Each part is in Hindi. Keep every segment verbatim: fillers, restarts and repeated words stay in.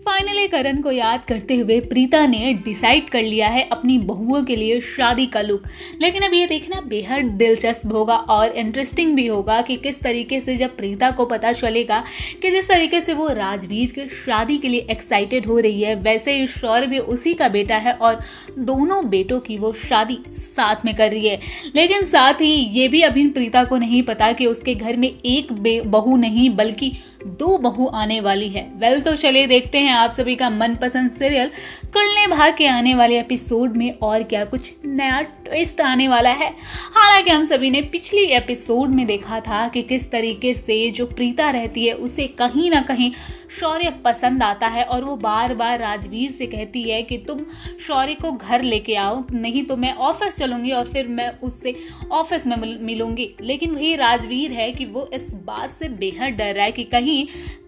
फाइनली करण को याद करते हुए प्रीता ने डिसाइड कर लिया है अपनी बहुओं के लिए शादी का लुक। लेकिन अब ये देखना बेहद दिलचस्प होगा और इंटरेस्टिंग भी होगा कि किस तरीके से जब प्रीता को पता चलेगा कि जिस तरीके से वो राजवीर के शादी के लिए एक्साइटेड हो रही है, वैसे ही शौर्य भी उसी का बेटा है और दोनों बेटों की वो शादी साथ में कर रही है। लेकिन साथ ही ये भी अभी प्रीता को नहीं पता कि उसके घर में एक बहू नहीं बल्कि दो बहू आने वाली है। वेल तो चले देखते हैं आप सभी का मनपसंद सीरियल कुंडली भाग्य के आने वाले एपिसोड में और क्या कुछ नया ट्विस्ट आने वाला है। हालांकि हम सभी ने पिछली एपिसोड में देखा था कि किस तरीके से जो प्रीता रहती है उसे कहीं ना कहीं शौर्य पसंद आता है और वो बार बार राजवीर से कहती है कि तुम शौर्य को घर लेके आओ, नहीं तो मैं ऑफिस चलूंगी और फिर मैं उससे ऑफिस में मिलूंगी। लेकिन वही राजवीर है कि वो इस बात से बेहद डर रहा है कि कहीं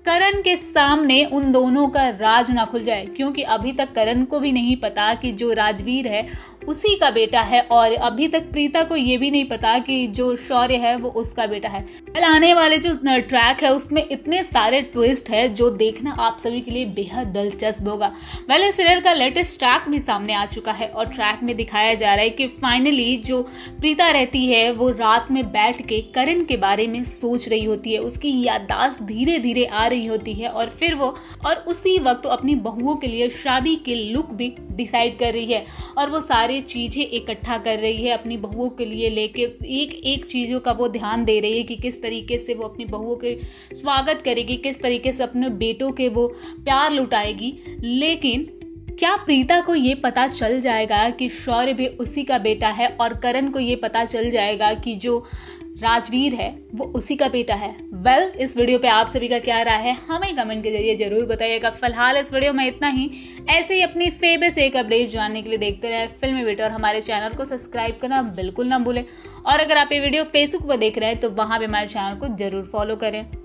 करण के सामने उन दोनों का राज ना खुल जाए, क्योंकि अभी तक करण को भी नहीं पता कि जो राजवीर है उसी का बेटा है और अभी तक प्रीता को ये भी नहीं पता कि जो शौर्य है वो उसका बेटा है। कल आने वाले जो ट्रैक है उसमें इतने सारे ट्विस्ट है जो देखना आप सभी के लिए बेहद दिलचस्प होगा। वैले सीरियल का लेटेस्ट ट्रैक भी सामने आ चुका है और ट्रैक में दिखाया जा रहा है कि फाइनली जो प्रीता रहती है वो रात में बैठ के करण के बारे में सोच रही होती है, उसकी याददाश्त धीरे धीरे आ रही होती है और फिर वो और उसी वक्त अपनी बहुओं के लिए शादी के लुक भी डिसाइड कर रही है और वो सारे चीज़ें इकट्ठा कर रही है अपनी बहुओं के लिए, लेके एक एक चीज़ों का वो ध्यान दे रही है कि किस तरीके से वो अपनी बहुओं के स्वागत करेगी, किस तरीके से अपने बेटों के वो प्यार लुटाएगी। लेकिन क्या प्रीता को ये पता चल जाएगा कि शौर्य भी उसी का बेटा है और करण को ये पता चल जाएगा कि जो राजवीर है वो उसी का बेटा है? वेल well, इस वीडियो पे आप सभी का क्या राय है हमें कमेंट के जरिए जरूर बताइएगा। फिलहाल इस वीडियो में इतना ही। ऐसे ही अपनी फेवरेट से एक अपडेट जानने के लिए देखते रहे फिल्मी बेटा और हमारे चैनल को सब्सक्राइब करना बिल्कुल ना भूलें। और अगर आप ये वीडियो फेसबुक पर देख रहे हैं तो वहाँ पर हमारे चैनल को जरूर फॉलो करें।